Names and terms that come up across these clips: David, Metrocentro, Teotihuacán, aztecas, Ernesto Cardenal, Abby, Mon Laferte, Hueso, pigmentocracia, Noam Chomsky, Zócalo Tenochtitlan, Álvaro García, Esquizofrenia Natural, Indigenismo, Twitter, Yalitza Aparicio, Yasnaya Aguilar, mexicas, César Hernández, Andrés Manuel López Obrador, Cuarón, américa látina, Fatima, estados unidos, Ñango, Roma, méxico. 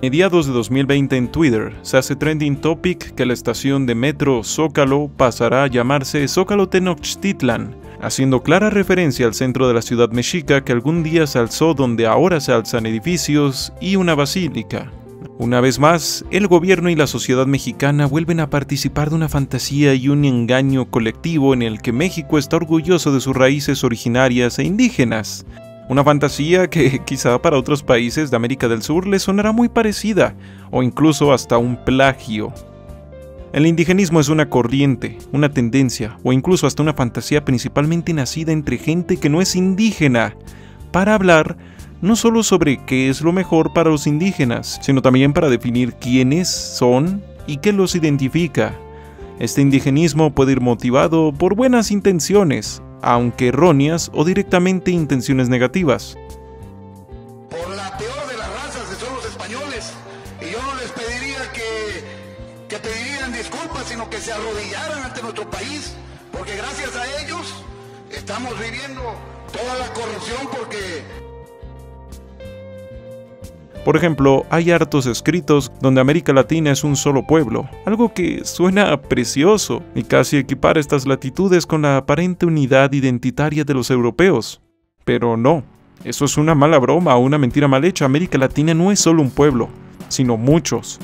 Mediados de 2020 en Twitter, se hace trending topic que la estación de metro Zócalo pasará a llamarse Zócalo Tenochtitlan, haciendo clara referencia al centro de la ciudad mexica que algún día se alzó donde ahora se alzan edificios y una basílica. Una vez más, el gobierno y la sociedad mexicana vuelven a participar de una fantasía y un engaño colectivo en el que México está orgulloso de sus raíces originarias e indígenas. Una fantasía que quizá para otros países de América del Sur les sonará muy parecida, o incluso hasta un plagio. El indigenismo es una corriente, una tendencia, o incluso hasta una fantasía principalmente nacida entre gente que no es indígena, para hablar no solo sobre qué es lo mejor para los indígenas, sino también para definir quiénes son y qué los identifica. Este indigenismo puede ir motivado por buenas intenciones, aunque erróneas o directamente intenciones negativas. Por la peor de las razas son los españoles, y yo no les pediría que pedirían disculpas, sino que se arrodillaran ante nuestro país, porque gracias a ellos estamos viviendo toda la corrupción porque... Por ejemplo, hay hartos escritos donde América Latina es un solo pueblo, algo que suena precioso y casi equipara estas latitudes con la aparente unidad identitaria de los europeos. Pero no, eso es una mala broma o una mentira mal hecha. América Latina no es solo un pueblo, sino muchos.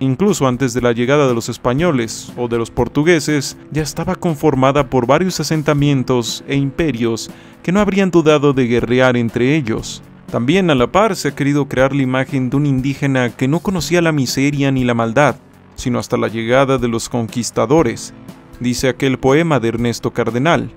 Incluso antes de la llegada de los españoles o de los portugueses, ya estaba conformada por varios asentamientos e imperios que no habrían dudado de guerrear entre ellos. También a la par se ha querido crear la imagen de un indígena que no conocía la miseria ni la maldad, sino hasta la llegada de los conquistadores. Dice aquel poema de Ernesto Cardenal: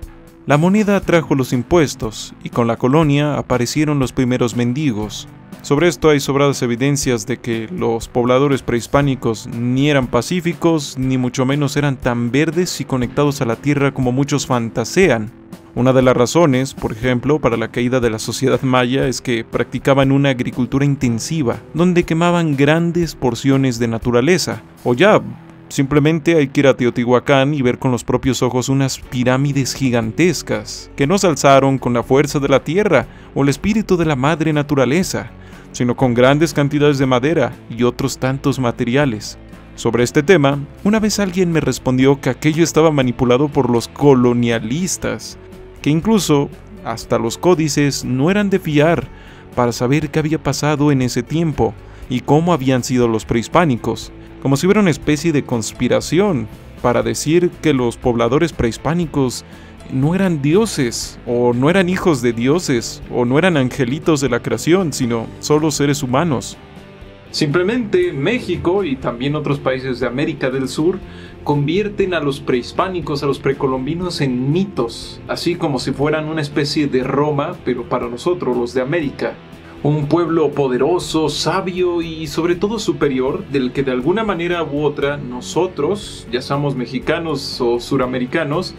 la moneda atrajo los impuestos, y con la colonia aparecieron los primeros mendigos. Sobre esto hay sobradas evidencias de que los pobladores prehispánicos ni eran pacíficos, ni mucho menos eran tan verdes y conectados a la tierra como muchos fantasean. Una de las razones, por ejemplo, para la caída de la sociedad maya es que practicaban una agricultura intensiva, donde quemaban grandes porciones de naturaleza. O ya, simplemente hay que ir a Teotihuacán y ver con los propios ojos unas pirámides gigantescas, que no se alzaron con la fuerza de la tierra o el espíritu de la madre naturaleza, sino con grandes cantidades de madera y otros tantos materiales. Sobre este tema, una vez alguien me respondió que aquello estaba manipulado por los colonialistas, que incluso hasta los códices no eran de fiar para saber qué había pasado en ese tiempo y cómo habían sido los prehispánicos, como si hubiera una especie de conspiración para decir que los pobladores prehispánicos no eran dioses, o no eran hijos de dioses, o no eran angelitos de la creación, sino solo seres humanos. Simplemente México y también otros países de América del Sur convierten a los prehispánicos, a los precolombinos, en mitos, así como si fueran una especie de Roma, pero para nosotros, los de América. Un pueblo poderoso, sabio y sobre todo superior, del que de alguna manera u otra nosotros, ya seamos mexicanos o suramericanos,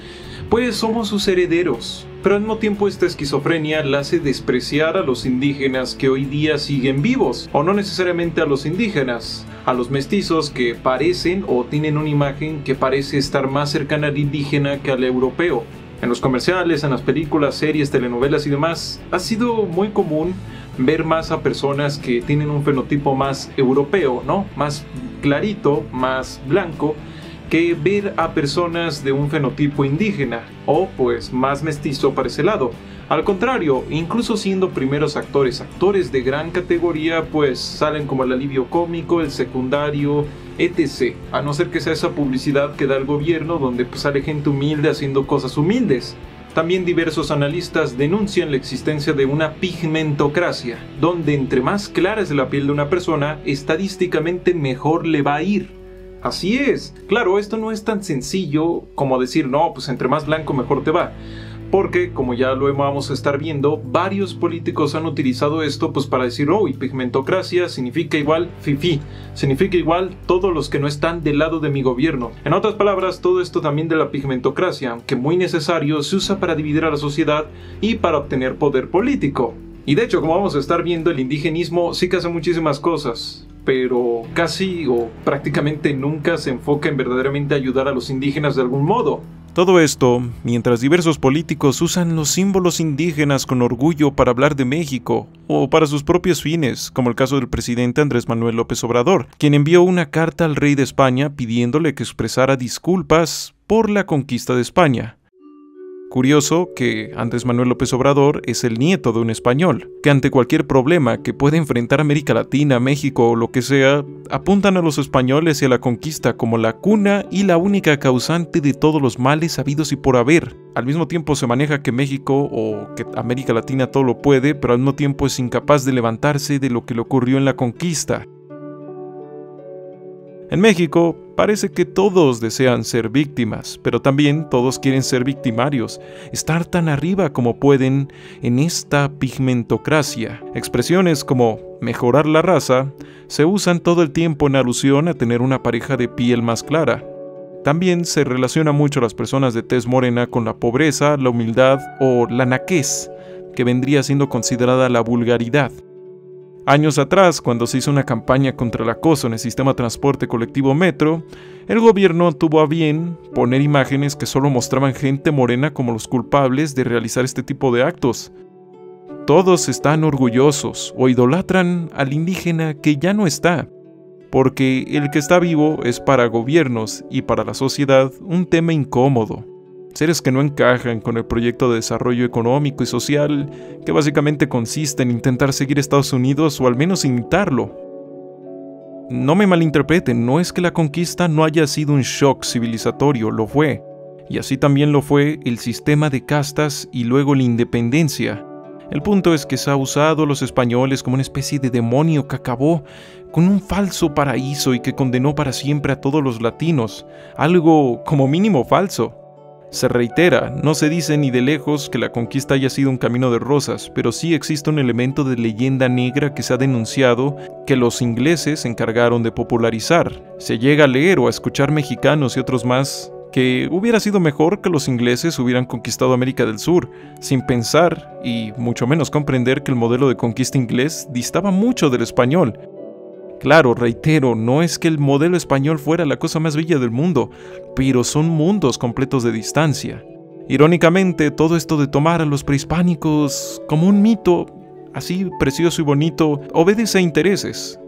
pues somos sus herederos. Pero al mismo tiempo esta esquizofrenia la hace despreciar a los indígenas que hoy día siguen vivos, o no necesariamente a los indígenas, a los mestizos que parecen o tienen una imagen que parece estar más cercana al indígena que al europeo. En los comerciales, en las películas, series, telenovelas y demás, ha sido muy común ver más a personas que tienen un fenotipo más europeo, ¿no? Más clarito, más blanco, que ver a personas de un fenotipo indígena, o pues más mestizo para ese lado. Al contrario, incluso siendo primeros actores, actores de gran categoría, pues salen como el alivio cómico, el secundario, etc. A no ser que sea esa publicidad que da el gobierno donde pues, sale gente humilde haciendo cosas humildes. También diversos analistas denuncian la existencia de una pigmentocracia, donde entre más clara es la piel de una persona, estadísticamente mejor le va a ir. Así es, claro, esto no es tan sencillo como decir, no, pues entre más blanco mejor te va, porque como ya lo vamos a estar viendo, varios políticos han utilizado esto pues para decir, oh, y pigmentocracia significa igual fifí, significa igual todos los que no están del lado de mi gobierno. En otras palabras, todo esto también de la pigmentocracia, que muy necesario, se usa para dividir a la sociedad y para obtener poder político. Y de hecho, como vamos a estar viendo, el indigenismo sí que hace muchísimas cosas, pero casi o prácticamente nunca se enfoca en verdaderamente ayudar a los indígenas de algún modo. Todo esto mientras diversos políticos usan los símbolos indígenas con orgullo para hablar de México o para sus propios fines, como el caso del presidente Andrés Manuel López Obrador, quien envió una carta al rey de España pidiéndole que expresara disculpas por la conquista de España. Curioso que Andrés Manuel López Obrador es el nieto de un español, que ante cualquier problema que pueda enfrentar América Latina, México o lo que sea, apuntan a los españoles y a la conquista como la cuna y la única causante de todos los males habidos y por haber. Al mismo tiempo se maneja que México o que América Latina todo lo puede, pero al mismo tiempo es incapaz de levantarse de lo que le ocurrió en la conquista. En México, parece que todos desean ser víctimas, pero también todos quieren ser victimarios, estar tan arriba como pueden en esta pigmentocracia. Expresiones como mejorar la raza se usan todo el tiempo en alusión a tener una pareja de piel más clara. También se relaciona mucho a las personas de tez morena con la pobreza, la humildad o la naquez, que vendría siendo considerada la vulgaridad. Años atrás, cuando se hizo una campaña contra el acoso en el sistema de transporte colectivo Metro, el gobierno tuvo a bien poner imágenes que solo mostraban gente morena como los culpables de realizar este tipo de actos. Todos están orgullosos o idolatran al indígena que ya no está, porque el que está vivo es para gobiernos y para la sociedad un tema incómodo. Seres que no encajan con el proyecto de desarrollo económico y social, que básicamente consiste en intentar seguir a Estados Unidos o al menos imitarlo. No me malinterpreten, no es que la conquista no haya sido un shock civilizatorio, lo fue. Y así también lo fue el sistema de castas y luego la independencia. El punto es que se ha usado a los españoles como una especie de demonio que acabó con un falso paraíso y que condenó para siempre a todos los latinos, algo como mínimo falso. Se reitera, no se dice ni de lejos que la conquista haya sido un camino de rosas, pero sí existe un elemento de leyenda negra que se ha denunciado que los ingleses se encargaron de popularizar. Se llega a leer o a escuchar mexicanos y otros más que hubiera sido mejor que los ingleses hubieran conquistado América del Sur, sin pensar y mucho menos comprender que el modelo de conquista inglés distaba mucho del español. Claro, reitero, no es que el modelo español fuera la cosa más bella del mundo, pero son mundos completos de distancia. Irónicamente, todo esto de tomar a los prehispánicos como un mito, así precioso y bonito, obedece a intereses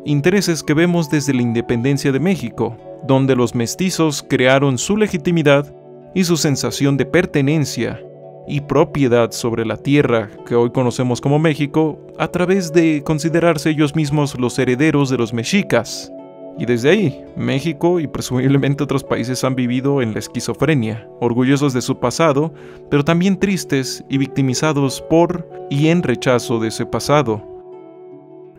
que vemos desde la independencia de México, donde los mestizos crearon su legitimidad y su sensación de pertenencia y propiedad sobre la tierra que hoy conocemos como México a través de considerarse ellos mismos los herederos de los mexicas. Y desde ahí, México y presumiblemente otros países han vivido en la esquizofrenia, orgullosos de su pasado, pero también tristes y victimizados por y en rechazo de ese pasado.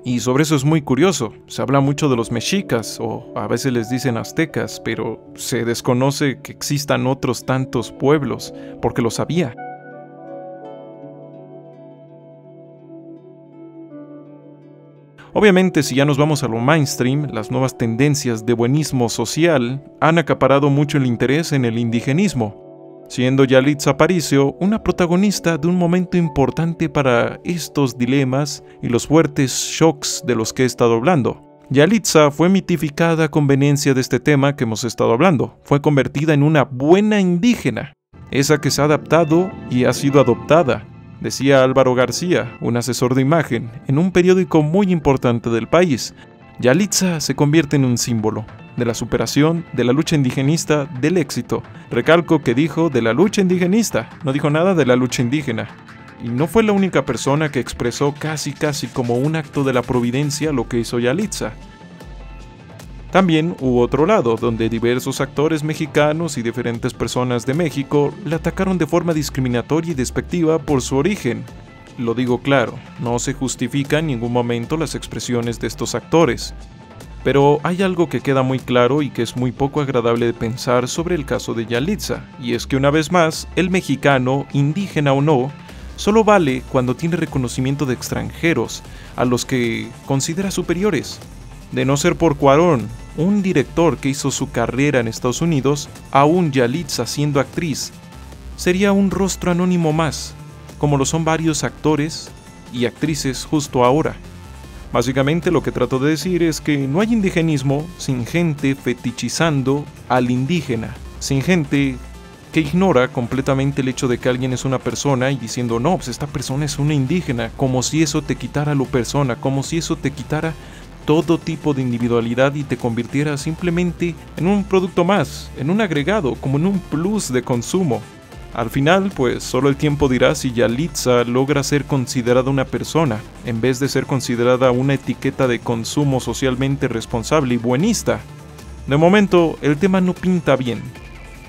Y sobre eso es muy curioso, se habla mucho de los mexicas, o a veces les dicen aztecas, pero se desconoce que existan otros tantos pueblos, porque los había. Obviamente, si ya nos vamos a lo mainstream, las nuevas tendencias de buenismo social han acaparado mucho el interés en el indigenismo, siendo Yalitza Aparicio una protagonista de un momento importante para estos dilemas y los fuertes shocks de los que he estado hablando. Yalitza fue mitificada a conveniencia de este tema que hemos estado hablando, fue convertida en una buena indígena, esa que se ha adaptado y ha sido adoptada. Decía Álvaro García, un asesor de imagen, en un periódico muy importante del país. Yalitza se convierte en un símbolo de la superación, de la lucha indigenista, del éxito. Recalco que dijo de la lucha indigenista, no dijo nada de la lucha indígena. Y no fue la única persona que expresó casi como un acto de la providencia lo que hizo Yalitza. También hubo otro lado, donde diversos actores mexicanos y diferentes personas de México la atacaron de forma discriminatoria y despectiva por su origen. Lo digo claro, no se justifica en ningún momento las expresiones de estos actores. Pero hay algo que queda muy claro y que es muy poco agradable de pensar sobre el caso de Yalitza, y es que una vez más, el mexicano, indígena o no, solo vale cuando tiene reconocimiento de extranjeros, a los que considera superiores. De no ser por Cuarón, un director que hizo su carrera en Estados Unidos, aún Yalitza siendo actriz, sería un rostro anónimo más, como lo son varios actores y actrices justo ahora. Básicamente lo que trato de decir es que no hay indigenismo sin gente fetichizando al indígena, sin gente que ignora completamente el hecho de que alguien es una persona y diciendo, no, pues esta persona es una indígena, como si eso te quitara lo persona, como si eso te quitara todo tipo de individualidad y te convirtiera simplemente en un producto más, en un agregado, como en un plus de consumo. Al final, pues solo el tiempo dirá si Yalitza logra ser considerada una persona, en vez de ser considerada una etiqueta de consumo socialmente responsable y buenista. De momento, el tema no pinta bien,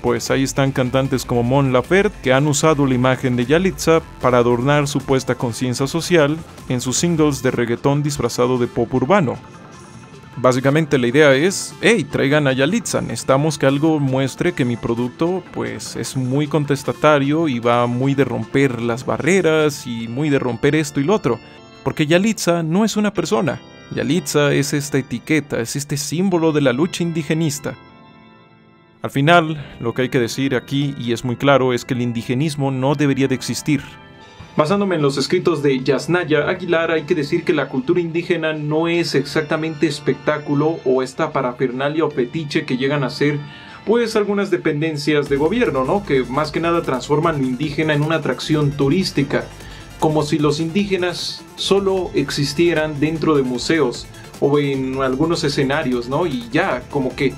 pues ahí están cantantes como Mon Laferte que han usado la imagen de Yalitza para adornar supuesta conciencia social en sus singles de reggaetón disfrazado de pop urbano. Básicamente la idea es, hey, traigan a Yalitza, necesitamos que algo muestre que mi producto pues es muy contestatario y va muy de romper las barreras y muy de romper esto y lo otro, porque Yalitza no es una persona, Yalitza es esta etiqueta, es este símbolo de la lucha indigenista. Al final, lo que hay que decir aquí, y es muy claro, es que el indigenismo no debería de existir. Basándome en los escritos de Yasnaya Aguilar, hay que decir que la cultura indígena no es exactamente espectáculo o esta parafernalia o fetiche que llegan a ser, pues, algunas dependencias de gobierno, ¿no? Que más que nada transforman lo indígena en una atracción turística, como si los indígenas solo existieran dentro de museos o en algunos escenarios, ¿no? Y ya, como que,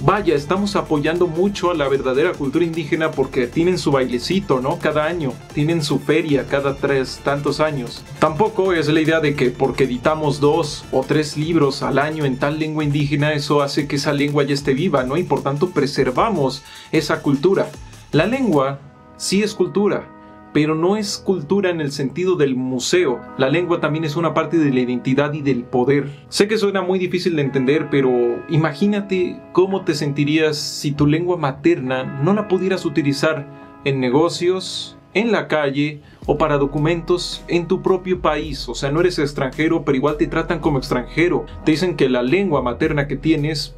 vaya, estamos apoyando mucho a la verdadera cultura indígena porque tienen su bailecito, ¿no? Cada año, tienen su feria cada tantos años. Tampoco es la idea de que porque editamos 2 o 3 libros al año en tal lengua indígena, eso hace que esa lengua ya esté viva, ¿no? Y por tanto preservamos esa cultura. La lengua sí es cultura, pero no es cultura en el sentido del museo. La lengua también es una parte de la identidad y del poder. Sé que suena muy difícil de entender, pero imagínate cómo te sentirías si tu lengua materna no la pudieras utilizar en negocios, en la calle o para documentos en tu propio país. O sea, no eres extranjero, pero igual te tratan como extranjero. Te dicen que la lengua materna que tienes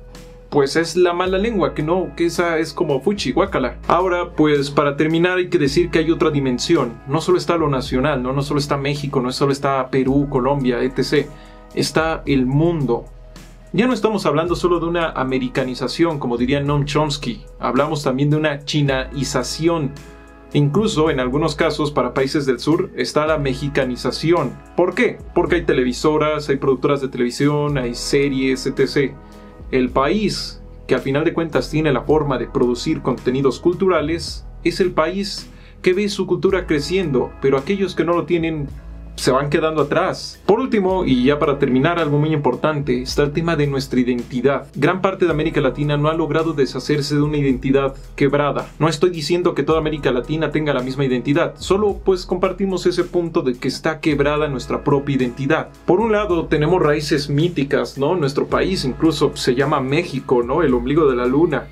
pues es la mala lengua, que no, que esa es como fuchi, guácala. Ahora, pues para terminar hay que decir que hay otra dimensión. No solo está lo nacional, no solo está México, no solo está Perú, Colombia, etc. Está el mundo. Ya no estamos hablando solo de una americanización, como diría Noam Chomsky. Hablamos también de una chinaización. Incluso, en algunos casos, para países del sur, está la mexicanización. ¿Por qué? Porque hay televisoras, hay productoras de televisión, hay series, etc. El país que al final de cuentas tiene la forma de producir contenidos culturales es el país que ve su cultura creciendo, pero aquellos que no lo tienen se van quedando atrás. Por último, y ya para terminar, algo muy importante, está el tema de nuestra identidad. Gran parte de América Latina no ha logrado deshacerse de una identidad quebrada. No estoy diciendo que toda América Latina tenga la misma identidad, solo pues compartimos ese punto de que está quebrada nuestra propia identidad. Por un lado, tenemos raíces míticas, ¿no? Nuestro país incluso se llama México, ¿no? El ombligo de la luna,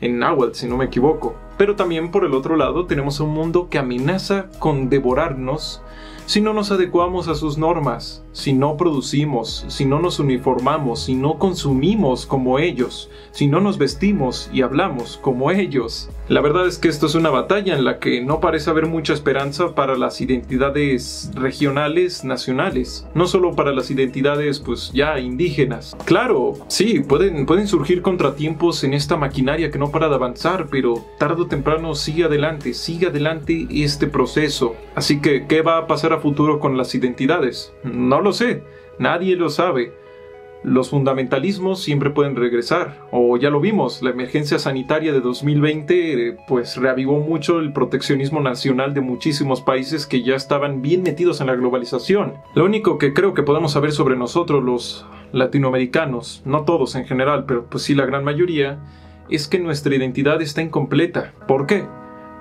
en náhuatl, si no me equivoco. Pero también, por el otro lado, tenemos un mundo que amenaza con devorarnos si no nos adecuamos a sus normas, si no producimos, si no nos uniformamos, si no consumimos como ellos, si no nos vestimos y hablamos como ellos. La verdad es que esto es una batalla en la que no parece haber mucha esperanza para las identidades regionales, nacionales, no solo para las identidades pues ya indígenas. Claro, sí, pueden surgir contratiempos en esta maquinaria que no para de avanzar, pero tarde o temprano sigue adelante este proceso. Así que, ¿qué va a pasar a futuro con las identidades? No lo sé, nadie lo sabe. Los fundamentalismos siempre pueden regresar, o ya lo vimos, la emergencia sanitaria de 2020 pues reavivó mucho el proteccionismo nacional de muchísimos países que ya estaban bien metidos en la globalización. Lo único que creo que podemos saber sobre nosotros los latinoamericanos, no todos en general, pero pues sí la gran mayoría, es que nuestra identidad está incompleta. ¿Por qué?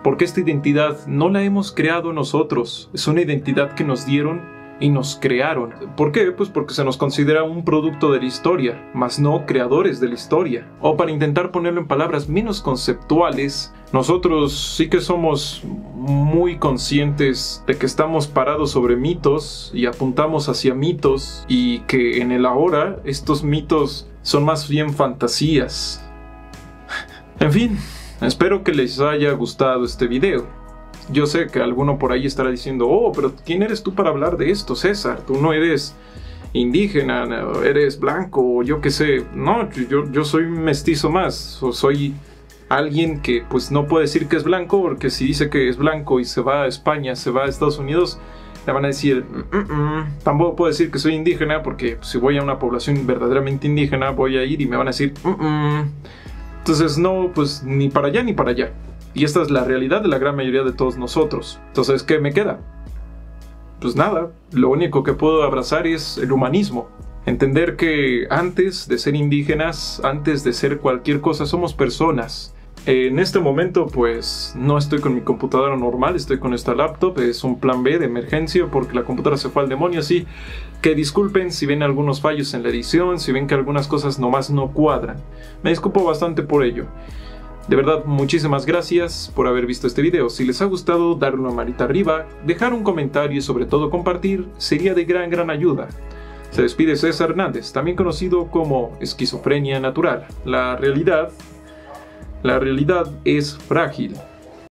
Porque esta identidad no la hemos creado nosotros, es una identidad que nos dieron y nos crearon. ¿Por qué? Pues porque se nos considera un producto de la historia, mas no creadores de la historia. O para intentar ponerlo en palabras menos conceptuales, nosotros sí que somos muy conscientes de que estamos parados sobre mitos y apuntamos hacia mitos, y que en el ahora estos mitos son más bien fantasías. En fin. Espero que les haya gustado este video. Yo sé que alguno por ahí estará diciendo, oh, pero ¿quién eres tú para hablar de esto, César? Tú no eres indígena, no eres blanco, yo qué sé. No, yo soy mestizo más, o soy alguien que pues no puede decir que es blanco, porque si dice que es blanco y se va a España, se va a Estados Unidos, le van a decir Tampoco puedo decir que soy indígena, porque si voy a una población verdaderamente indígena voy a ir y me van a decir Entonces no, pues ni para allá ni para allá. Y esta es la realidad de la gran mayoría de todos nosotros. Entonces, ¿qué me queda? Pues nada, lo único que puedo abrazar es el humanismo. Entender que antes de ser indígenas, antes de ser cualquier cosa, somos personas. En este momento, pues, no estoy con mi computadora normal, estoy con esta laptop. Es un plan B de emergencia porque la computadora se fue al demonio, así que disculpen si ven algunos fallos en la edición, si ven que algunas cosas nomás no cuadran. Me disculpo bastante por ello. De verdad, muchísimas gracias por haber visto este video. Si les ha gustado, darle una manita arriba, dejar un comentario y sobre todo compartir, sería de gran ayuda. Se despide César Hernández, también conocido como Esquizofrenia Natural. La realidad es frágil.